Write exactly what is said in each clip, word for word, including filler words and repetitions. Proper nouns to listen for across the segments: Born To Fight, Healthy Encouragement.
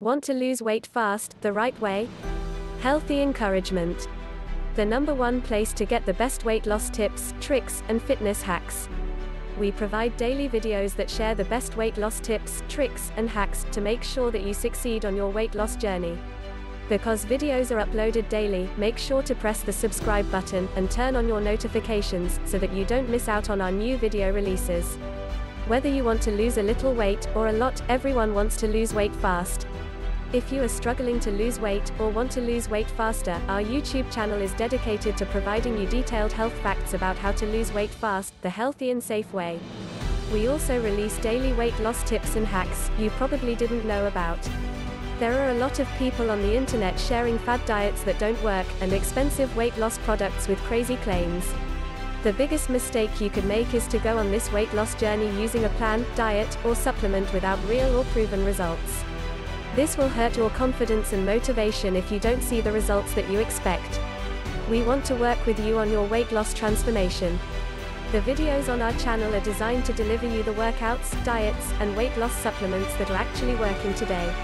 Want to lose weight fast, the right way? Healthy Encouragement. The number one place to get the best weight loss tips, tricks, and fitness hacks. We provide daily videos that share the best weight loss tips, tricks, and hacks to make sure that you succeed on your weight loss journey. Because videos are uploaded daily, make sure to press the subscribe button and turn on your notifications so that you don't miss out on our new video releases. Whether you want to lose a little weight or a lot, everyone wants to lose weight fast. If you are struggling to lose weight or want to lose weight faster, our YouTube channel is dedicated to providing you detailed health facts about how to lose weight fast, the healthy and safe way. We also release daily weight loss tips and hacks you probably didn't know about. There are a lot of people on the internet sharing fad diets that don't work, and expensive weight loss products with crazy claims. The biggest mistake you could make is to go on this weight loss journey using a plan, diet, or supplement without real or proven results. This will hurt your confidence and motivation if you don't see the results that you expect. We want to work with you on your weight loss transformation. The videos on our channel are designed to deliver you the workouts, diets, and weight loss supplements that are actually working today.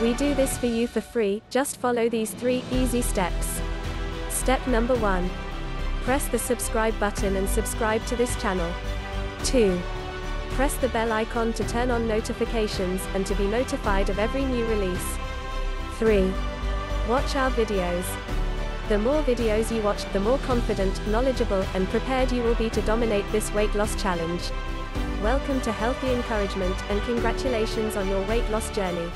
We do this for you for free. Just follow these three easy steps. Step number one. Press the subscribe button and subscribe to this channel. two. Press the bell icon to turn on notifications and to be notified of every new release. three. Watch our videos. The more videos you watch, the more confident, knowledgeable, and prepared you will be to dominate this weight loss challenge. Welcome to Healthy Encouragement, and congratulations on your weight loss journey.